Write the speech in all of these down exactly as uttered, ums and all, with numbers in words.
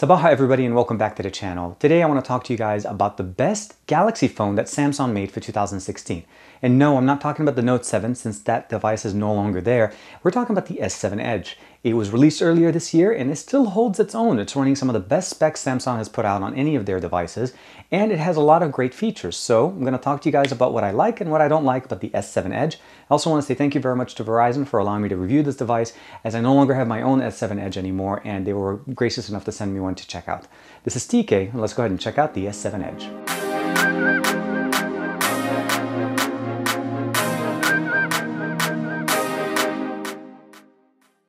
Sabaha everybody and welcome back to the channel. Today I want to talk to you guys about the best Galaxy phone that Samsung made for two thousand sixteen. And no, I'm not talking about the Note seven since that device is no longer there. We're talking about the S seven Edge. It was released earlier this year and it still holds its own. It's running some of the best specs Samsung has put out on any of their devices and it has a lot of great features. So I'm going to talk to you guys about what I like and what I don't like about the S seven Edge. I also want to say thank you very much to Verizon for allowing me to review this device as I no longer have my own S seven Edge anymore and they were gracious enough to send me one to check out. This is T K and let's go ahead and check out the S seven Edge.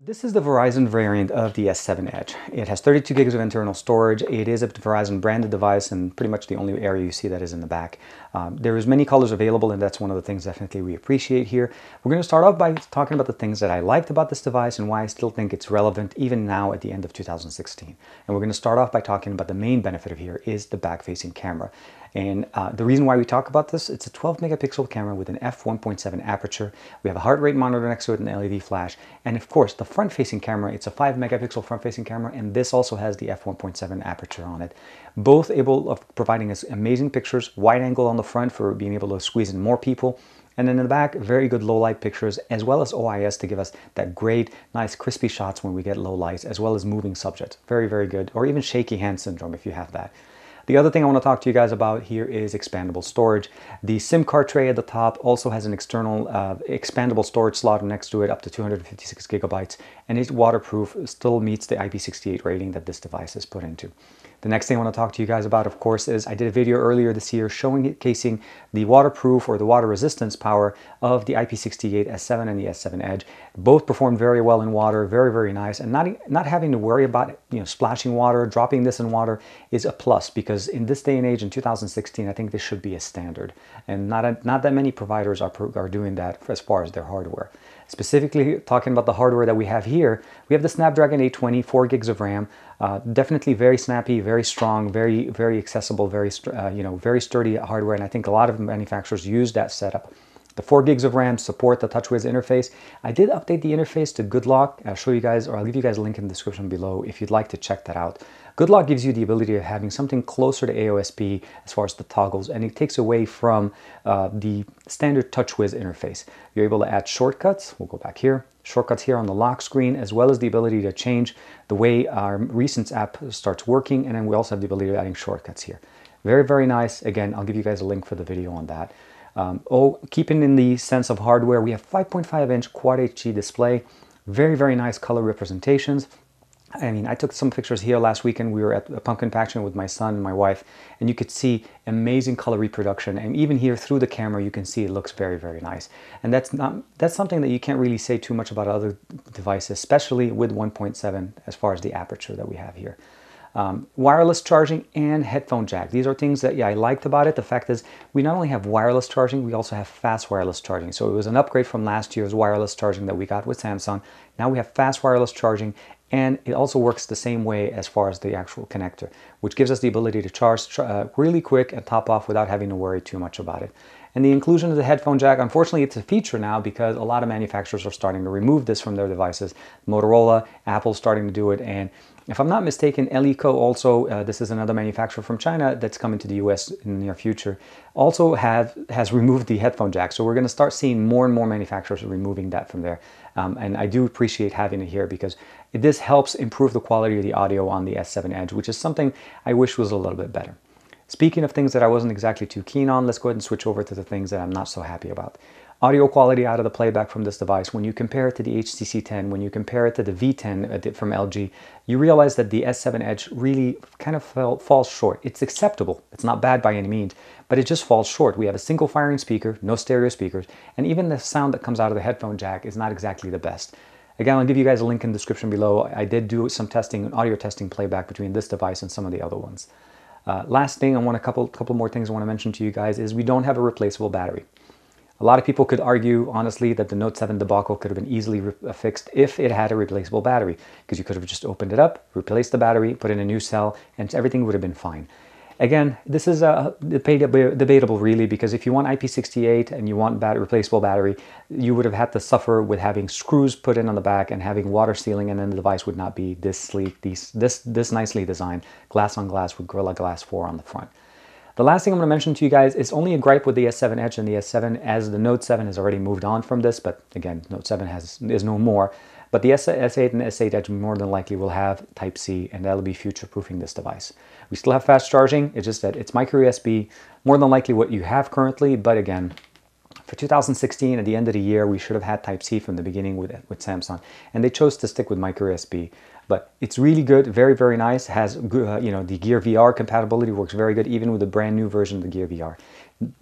This is the Verizon variant of the S seven Edge. It has thirty-two gigs of internal storage. It is a Verizon branded device and pretty much the only area you see that is in the back. Um, there is many colors available and that's one of the things definitely we appreciate here. We're going to start off by talking about the things that I liked about this device and why I still think it's relevant even now at the end of two thousand sixteen. And we're going to start off by talking about the main benefit of here is the back-facing camera. And uh, the reason why we talk about this, it's a twelve megapixel camera with an f one point seven aperture. We have a heart rate monitor next to it, an L E D flash, and of course the front-facing camera. It's a five megapixel front-facing camera, and this also has the f one point seven aperture on it. Both able of providing us amazing pictures, wide angle on the front for being able to squeeze in more people. And then in the back, very good low light pictures, as well as O I S to give us that great, nice, crispy shots when we get low lights, as well as moving subjects. Very, very good, or even shaky hand syndrome if you have that. The other thing I want to talk to you guys about here is expandable storage. The SIM card tray at the top also has an external uh, expandable storage slot next to it, up to two hundred fifty-six gigabytes, and it's waterproof, still meets the I P six eight rating that this device is put into. The next thing I want to talk to you guys about, of course, is I did a video earlier this year showing casing the waterproof or the water resistance power of the I P six eight S seven and the S seven Edge. Both performed very well in water, very, very nice, and not, not having to worry about, you know, splashing water, dropping this in water is a plus, because in this day and age, in two thousand sixteen, I think this should be a standard, and not, a, not that many providers are, are doing that as far as their hardware. Specifically talking about the hardware that we have here, we have the Snapdragon eight twenty, four gigs of RAM, uh, definitely very snappy, very strong, very, very accessible, very, uh, you know, very sturdy hardware, and I think a lot of manufacturers use that setup. The four gigs of RAM support the TouchWiz interface. I did update the interface to Good Lock. I'll show you guys, or I'll leave you guys a link in the description below if you'd like to check that out. Good Lock gives you the ability of having something closer to A O S P as far as the toggles, and it takes away from uh, the standard TouchWiz interface. You're able to add shortcuts. We'll go back here. Shortcuts here on the lock screen, as well as the ability to change the way our Recents app starts working, and then we also have the ability of adding shortcuts here. Very, very nice. Again, I'll give you guys a link for the video on that. Um, oh, keeping in the sense of hardware, we have five point five inch Quad H D display, very, very nice color representations. I mean, I took some pictures here last weekend. We were at a pumpkin patch with my son and my wife, and you could see amazing color reproduction. And even here through the camera, you can see it looks very, very nice. And that's not that's something that you can't really say too much about other devices, especially with one point seven as far as the aperture that we have here. Um, wireless charging and headphone jack. These are things that yeah, I liked about it. The fact is we not only have wireless charging, we also have fast wireless charging. So it was an upgrade from last year's wireless charging that we got with Samsung. Now we have fast wireless charging, and it also works the same way as far as the actual connector, which gives us the ability to charge uh, really quick and top off without having to worry too much about it. And the inclusion of the headphone jack, unfortunately, it's a feature now because a lot of manufacturers are starting to remove this from their devices. Motorola, Apple's starting to do it, and if I'm not mistaken, Eleco also, uh, this is another manufacturer from China that's coming to the U S in the near future, also have, has removed the headphone jack. So we're going to start seeing more and more manufacturers removing that from there. Um, and I do appreciate having it here because this helps improve the quality of the audio on the S seven Edge, which is something I wish was a little bit better. Speaking of things that I wasn't exactly too keen on, let's go ahead and switch over to the things that I'm not so happy about. Audio quality out of the playback from this device, when you compare it to the H T C ten, when you compare it to the V ten from L G, you realize that the S seven Edge really kind of fell, falls short. It's acceptable. It's not bad by any means, but it just falls short. We have a single firing speaker, no stereo speakers, and even the sound that comes out of the headphone jack is not exactly the best. Again, I'll give you guys a link in the description below. I did do some testing, audio testing playback between this device and some of the other ones. Uh, last thing, I want a couple, couple more things I want to mention to you guys is we don't have a replaceable battery. A lot of people could argue, honestly, that the Note seven debacle could have been easily fixed if it had a replaceable battery, because you could have just opened it up, replaced the battery, put in a new cell, and everything would have been fine. Again, this is uh, debatable really, because if you want I P sixty-eight and you want battery, replaceable battery, you would have had to suffer with having screws put in on the back and having water sealing, and then the device would not be this sleek, these, this, this nicely designed glass on glass with Gorilla Glass four on the front. The last thing I'm going to mention to you guys is only a gripe with the S seven Edge and the S seven, as the Note seven has already moved on from this, but again, Note seven has, is no more. But the S eight and S eight Edge more than likely will have Type C, and that'll be future-proofing this device. We still have fast charging, it's just that it's micro U S B, more than likely what you have currently, but again, for two thousand sixteen, at the end of the year, we should have had Type C from the beginning with, with Samsung, and they chose to stick with micro U S B. But it's really good, very, very nice, has, uh, you know, the Gear V R compatibility works very good, even with the brand new version of the Gear V R.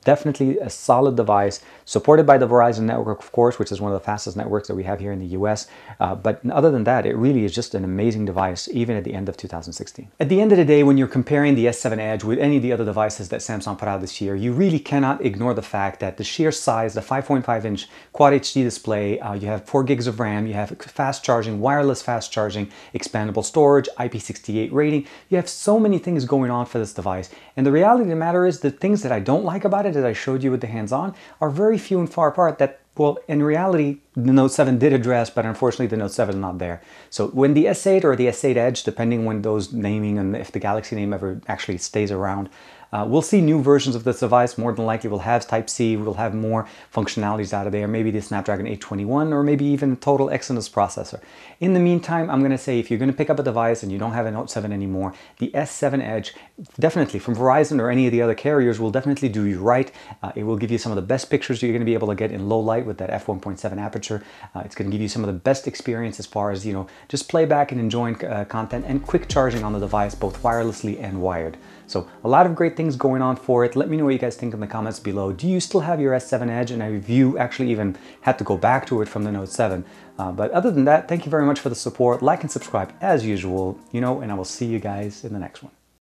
Definitely a solid device, supported by the Verizon network, of course, which is one of the fastest networks that we have here in the U S. Uh, but other than that, it really is just an amazing device, even at the end of two thousand sixteen. At the end of the day, when you're comparing the S seven Edge with any of the other devices that Samsung put out this year, you really cannot ignore the fact that the sheer size, the five point five inch Quad H D display, uh, you have four gigs of RAM, you have fast charging, wireless fast charging, expandable storage, I P sixty-eight rating. You have so many things going on for this device. And the reality of the matter is, the things that I don't like about it, as I showed you with the hands-on, are very few and far apart that, well, in reality, the Note seven did address, but unfortunately the Note seven is not there. So when the S eight or the S eight Edge, depending on those naming and if the Galaxy name ever actually stays around, uh, we'll see new versions of this device. More than likely we'll have Type C, we'll have more functionalities out of there, maybe the Snapdragon eight twenty-one, or maybe even a total Exynos processor. In the meantime, I'm going to say, if you're going to pick up a device and you don't have a Note seven anymore, the S seven Edge, definitely from Verizon or any of the other carriers, will definitely do you right. Uh, it will give you some of the best pictures you're going to be able to get in low light with that f one point seven aperture. Uh, it's going to give you some of the best experience as far as, you know, just playback and enjoying uh, content and quick charging on the device, both wirelessly and wired. So a lot of great things going on for it. Let me know what you guys think in the comments below. Do you still have your S seven Edge? And have you actually even had to go back to it from the Note seven? Uh, but other than that, thank you very much for the support. Like and subscribe as usual, you know, and I will see you guys in the next one.